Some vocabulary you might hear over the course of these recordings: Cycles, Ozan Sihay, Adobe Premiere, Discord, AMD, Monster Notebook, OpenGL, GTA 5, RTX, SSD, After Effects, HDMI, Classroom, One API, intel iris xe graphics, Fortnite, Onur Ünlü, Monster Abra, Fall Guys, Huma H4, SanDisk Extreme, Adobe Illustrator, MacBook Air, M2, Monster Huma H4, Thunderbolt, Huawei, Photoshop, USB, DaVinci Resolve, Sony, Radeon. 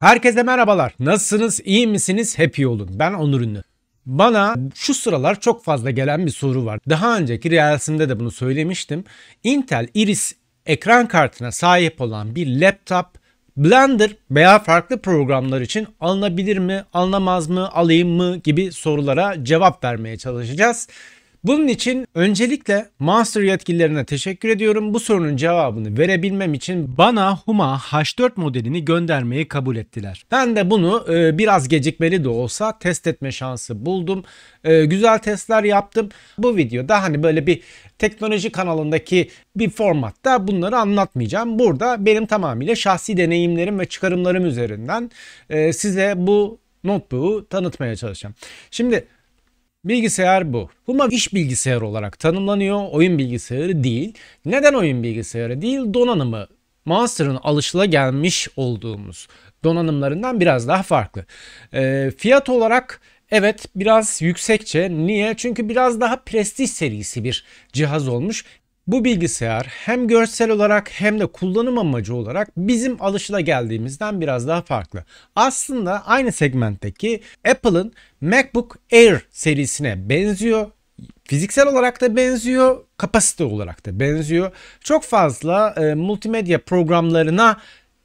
Herkese merhabalar. Nasılsınız? İyi misiniz? Hep iyi olun. Ben Onur Ünlü. Bana şu sıralar çok fazla gelen bir soru var. Daha önceki Reels'imde de bunu söylemiştim. Intel Iris ekran kartına sahip olan bir laptop Blender veya farklı programlar için alınabilir mi, alınamaz mı, alayım mı gibi sorulara cevap vermeye çalışacağız. Bunun için öncelikle Monster yetkililerine teşekkür ediyorum. Bu sorunun cevabını verebilmem için bana Huma H4 modelini göndermeyi kabul ettiler. Ben de bunu biraz gecikmeli de olsa test etme şansı buldum. Güzel testler yaptım. Bu videoda hani böyle bir teknoloji kanalındaki bir formatta bunları anlatmayacağım. Burada benim tamamıyla şahsi deneyimlerim ve çıkarımlarım üzerinden size bu notebook'u tanıtmaya çalışacağım. Şimdi... Bilgisayar bu. Huma iş bilgisayarı olarak tanımlanıyor. Oyun bilgisayarı değil. Neden oyun bilgisayarı değil? Donanımı Monster'ın alışılagelmiş olduğumuz donanımlarından biraz daha farklı. Fiyat olarak evet biraz yüksekçe. Niye? Çünkü biraz daha prestij serisi bir cihaz olmuş. Bu bilgisayar hem görsel olarak hem de kullanım amacı olarak bizim alışılageldiğimizden biraz daha farklı. Aslında aynı segmentteki Apple'ın MacBook Air serisine benziyor. Fiziksel olarak da benziyor, kapasite olarak da benziyor. Çok fazla multimedya programlarına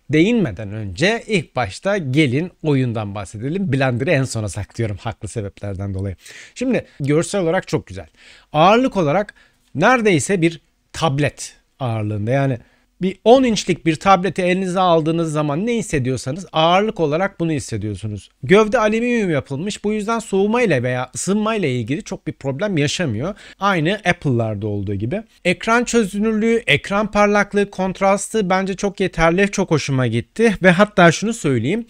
değinmeden önce ilk başta gelin oyundan bahsedelim. Blender'ı en sona saklıyorum haklı sebeplerden dolayı. Şimdi görsel olarak çok güzel. Ağırlık olarak neredeyse bir tablet ağırlığında, yani bir 10 inçlik bir tableti elinize aldığınız zaman ne hissediyorsanız ağırlık olarak bunu hissediyorsunuz. Gövde alüminyum yapılmış, bu yüzden soğuma ile veya ısınma ile ilgili çok bir problem yaşamıyor. Aynı Apple'larda olduğu gibi. Ekran çözünürlüğü, ekran parlaklığı, kontrastı bence çok yeterli, çok hoşuma gitti. Ve hatta şunu söyleyeyim.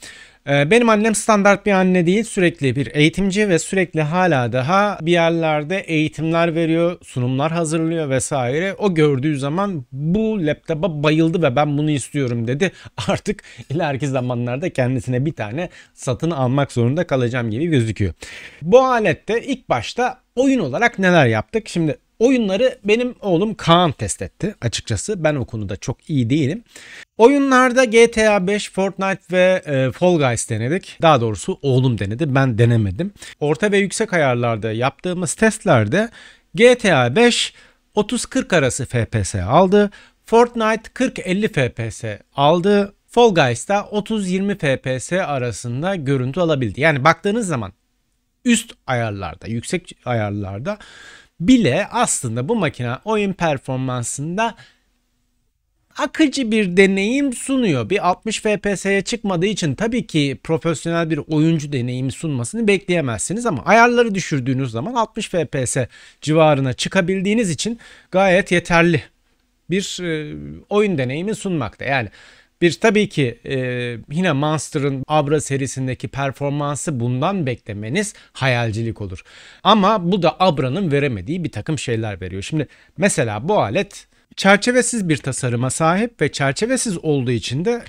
Benim annem standart bir anne değil, sürekli bir eğitimci ve sürekli hala daha bir yerlerde eğitimler veriyor, sunumlar hazırlıyor vesaire. O gördüğü zaman bu laptopa bayıldı ve ben bunu istiyorum dedi. Artık ileriki zamanlarda kendisine bir tane satın almak zorunda kalacağım gibi gözüküyor. Bu alette ilk başta oyun olarak neler yaptık? Şimdi oyunları benim oğlum Kaan test etti. Açıkçası ben o konuda çok iyi değilim. Oyunlarda GTA 5, Fortnite ve Fall Guys denedik. Daha doğrusu oğlum denedi, ben denemedim. Orta ve yüksek ayarlarda yaptığımız testlerde GTA 5 30-40 arası FPS aldı. Fortnite 40-50 FPS aldı. Fall Guys da 30-20 FPS arasında görüntü alabildi. Yani baktığınız zaman üst ayarlarda, yüksek ayarlarda bile aslında bu makine oyun performansında akıcı bir deneyim sunuyor. Bir 60 FPS'ye çıkmadığı için tabii ki profesyonel bir oyuncu deneyimi sunmasını bekleyemezsiniz ama ayarları düşürdüğünüz zaman 60 FPS civarına çıkabildiğiniz için gayet yeterli bir oyun deneyimi sunmakta. Yani bir tabii ki yine Monster'ın Abra serisindeki performansı bundan beklemeniz hayalcilik olur. Ama bu da Abra'nın veremediği bir takım şeyler veriyor. Şimdi mesela bu alet çerçevesiz bir tasarıma sahip ve çerçevesiz olduğu için de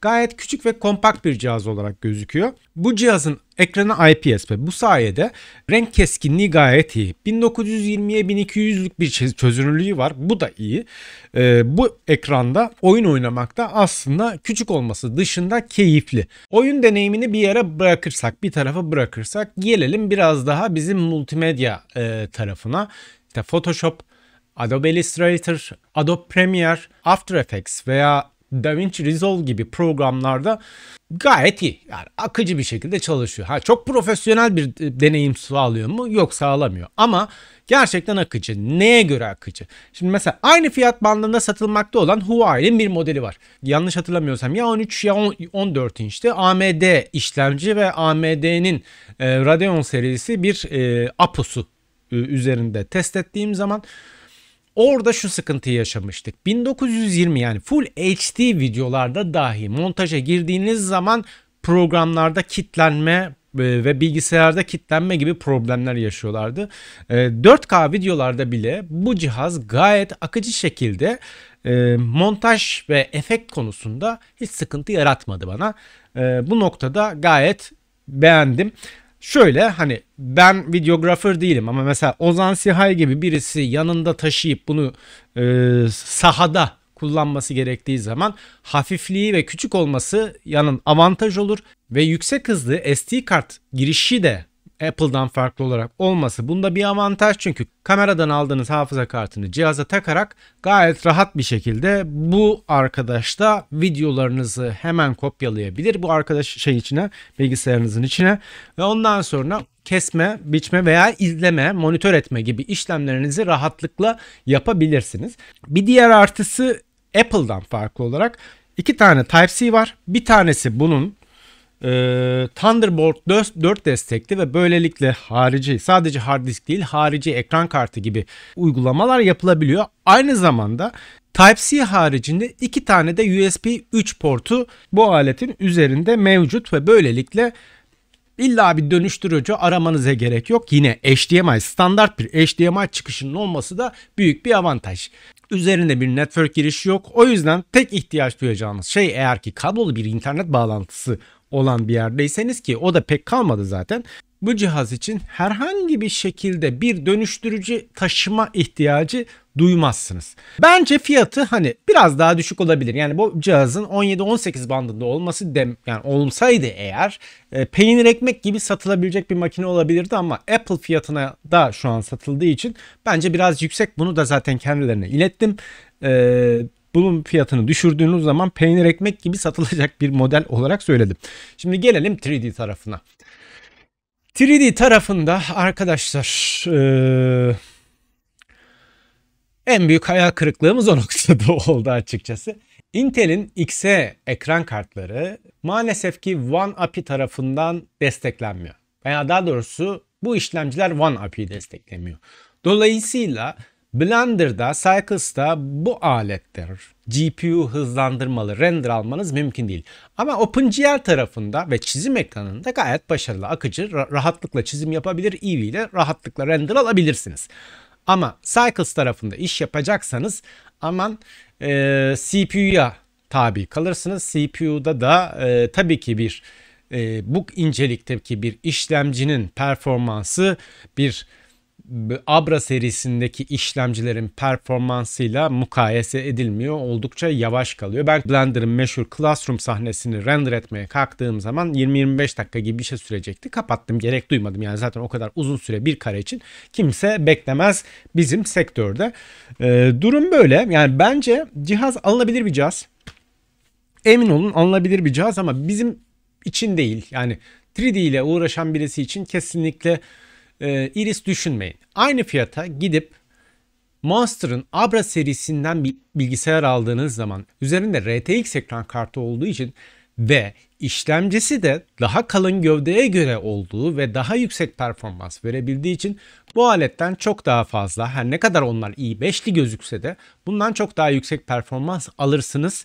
gayet küçük ve kompakt bir cihaz olarak gözüküyor. Bu cihazın ekranı IPS ve bu sayede renk keskinliği gayet iyi. 1920'ye 1200'lük bir çözünürlüğü var. Bu da iyi. Bu ekranda oyun oynamakta aslında küçük olması dışında keyifli. Oyun deneyimini bir yere bırakırsak, bir tarafa bırakırsak gelelim biraz daha bizim multimedya tarafına. İşte Photoshop, Adobe Illustrator, Adobe Premiere, After Effects veya DaVinci Resolve gibi programlarda gayet iyi. Yani akıcı bir şekilde çalışıyor. Ha, çok profesyonel bir deneyim sağlıyor mu? Yok, sağlamıyor. Ama gerçekten akıcı. Neye göre akıcı? Şimdi mesela aynı fiyat bandında satılmakta olan Huawei'nin bir modeli var. Yanlış hatırlamıyorsam ya 13 ya 14 inçte AMD işlemci ve AMD'nin Radeon serisi bir APU'su üzerinde test ettiğim zaman orada şu sıkıntıyı yaşamıştık. 1920 yani Full HD videolarda dahi montaja girdiğiniz zaman programlarda kilitlenme ve bilgisayarda kilitlenme gibi problemler yaşıyorlardı. 4K videolarda bile bu cihaz gayet akıcı şekilde montaj ve efekt konusunda hiç sıkıntı yaratmadı bana. Bu noktada gayet beğendim. Şöyle hani ben videograför değilim ama mesela Ozan Sihay gibi birisi yanında taşıyıp bunu sahada kullanması gerektiği zaman hafifliği ve küçük olması yanın avantaj olur ve yüksek hızlı SD kart girişi de Apple'dan farklı olarak olması bunda bir avantaj, çünkü kameradan aldığınız hafıza kartını cihaza takarak gayet rahat bir şekilde bu arkadaşta videolarınızı hemen kopyalayabilir bu arkadaş içine, bilgisayarınızın içine ve ondan sonra kesme, biçme veya izleme, monitör etme gibi işlemlerinizi rahatlıkla yapabilirsiniz. Bir diğer artısı Apple'dan farklı olarak 2 tane Type-C var. Bir tanesi bunun Thunderbolt 4 destekli ve böylelikle harici, sadece hard disk değil, harici ekran kartı gibi uygulamalar yapılabiliyor. Aynı zamanda Type-C haricinde 2 tane de USB 3 portu bu aletin üzerinde mevcut ve böylelikle İlla bir dönüştürücü aramanıza gerek yok. Yine HDMI, standart bir HDMI çıkışının olması da büyük bir avantaj. Üzerinde bir network girişi yok. O yüzden tek ihtiyaç duyacağınız şey, eğer ki kablolu bir internet bağlantısı olan bir yerdeyseniz, ki o da pek kalmadı zaten, bu cihaz için herhangi bir şekilde bir dönüştürücü taşıma ihtiyacı duymazsınız. Bence fiyatı hani biraz daha düşük olabilir. Yani bu cihazın 17-18 bandında olması yani olsaydı eğer peynir ekmek gibi satılabilecek bir makine olabilirdi, ama Apple fiyatına da şu an satıldığı için bence biraz yüksek. Bunu da zaten kendilerine ilettim. Bunun fiyatını düşürdüğünüz zaman peynir ekmek gibi satılacak bir model olarak söyledim. Şimdi gelelim 3D tarafına. 3D tarafında arkadaşlar en büyük hayal kırıklığımız o noktada oldu açıkçası. Intel'in X'e ekran kartları maalesef ki One API tarafından desteklenmiyor. Veya daha doğrusu bu işlemciler One API'yi desteklemiyor. Dolayısıyla Blender'da, Cycles'da bu aletler GPU hızlandırmalı render almanız mümkün değil. Ama OpenGL tarafında ve çizim ekranında gayet başarılı, akıcı, rahatlıkla çizim yapabilir, EV ile rahatlıkla render alabilirsiniz. Ama Cycles tarafında iş yapacaksanız aman CPU'ya tabi kalırsınız. CPU'da da tabii ki bir bu incelikteki bir işlemcinin performansı bir Abra serisindeki işlemcilerin performansıyla mukayese edilmiyor. Oldukça yavaş kalıyor. Ben Blender'ın meşhur Classroom sahnesini render etmeye kalktığım zaman 20-25 dakika gibi bir şey sürecekti. Kapattım. Gerek duymadım. Yani zaten o kadar uzun süre bir kare için kimse beklemez bizim sektörde. Durum böyle. Yani bence cihaz alınabilir bir cihaz. Emin olun alınabilir bir cihaz, ama bizim için değil. Yani 3D ile uğraşan birisi için kesinlikle Iris düşünmeyin. Aynı fiyata gidip Monster'ın Abra serisinden bir bilgisayar aldığınız zaman üzerinde RTX ekran kartı olduğu için ve işlemcisi de daha kalın gövdeye göre olduğu ve daha yüksek performans verebildiği için bu aletten çok daha fazla, her ne kadar onlar i5'li gözükse de bundan çok daha yüksek performans alırsınız.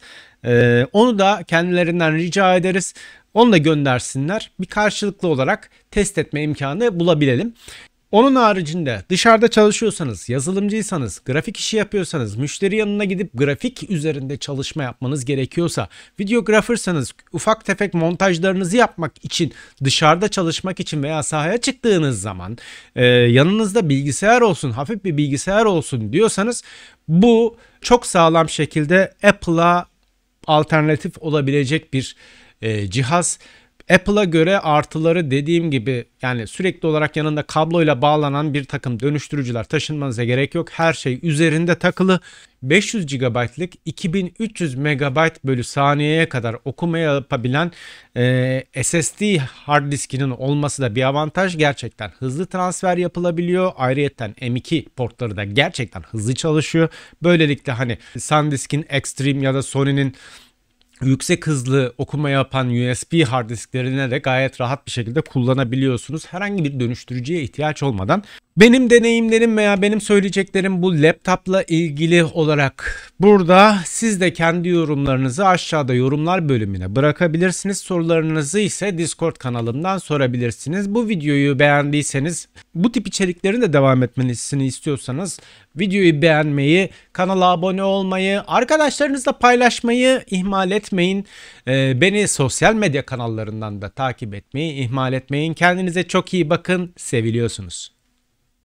Onu da kendilerinden rica ederiz. Onu da göndersinler. Bir karşılıklı olarak test etme imkanı bulabilelim. Onun haricinde dışarıda çalışıyorsanız, yazılımcıysanız, grafik işi yapıyorsanız, müşteri yanına gidip grafik üzerinde çalışma yapmanız gerekiyorsa, videografırsanız, ufak tefek montajlarınızı yapmak için, dışarıda çalışmak için veya sahaya çıktığınız zaman yanınızda bilgisayar olsun, hafif bir bilgisayar olsun diyorsanız, bu çok sağlam şekilde Apple'a alternatif olabilecek bir cihaz. Apple'a göre artıları dediğim gibi, yani sürekli olarak yanında kabloyla bağlanan bir takım dönüştürücüler taşınmanıza gerek yok. Her şey üzerinde takılı. 500 GB'lık 2300 MB bölü saniyeye kadar okuma yapabilen SSD hard diskinin olması da bir avantaj. Gerçekten hızlı transfer yapılabiliyor. Ayrıca M2 portları da gerçekten hızlı çalışıyor. Böylelikle hani SanDisk'in Extreme ya da Sony'nin yüksek hızlı okuma yapan USB hard disklerine de gayet rahat bir şekilde kullanabiliyorsunuz. Herhangi bir dönüştürücüye ihtiyaç olmadan. Benim deneyimlerim veya benim söyleyeceklerim bu laptopla ilgili olarak burada. Siz de kendi yorumlarınızı aşağıda yorumlar bölümüne bırakabilirsiniz. Sorularınızı ise Discord kanalımdan sorabilirsiniz. Bu videoyu beğendiyseniz, bu tip içeriklerin de devam etmesini istiyorsanız videoyu beğenmeyi, kanala abone olmayı, arkadaşlarınızla paylaşmayı ihmal etmeyin. Beni sosyal medya kanallarından da takip etmeyi ihmal etmeyin. Kendinize çok iyi bakın. Seviliyorsunuz.